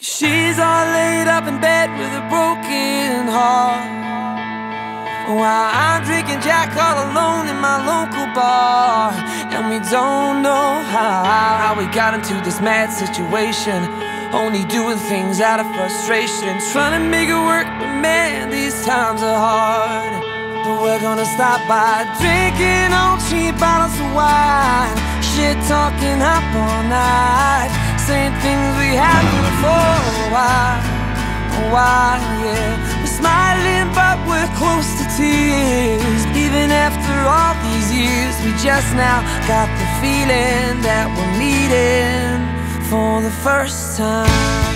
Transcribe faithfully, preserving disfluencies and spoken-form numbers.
She's all laid up in bed with a broken heart, while I'm drinking Jack all alone in my local bar. And we don't know how, how we got into this mad situation, only doing things out of frustration, trying to make it work, but man, these times are hard. But we're gonna stop by drinking on cheap bottles of wine, shit talking up all night, saying things we haven't before. Why, why, yeah. We're smiling but we're close to tears. Even after all these years, we just now got the feeling that we're meeting for the first time.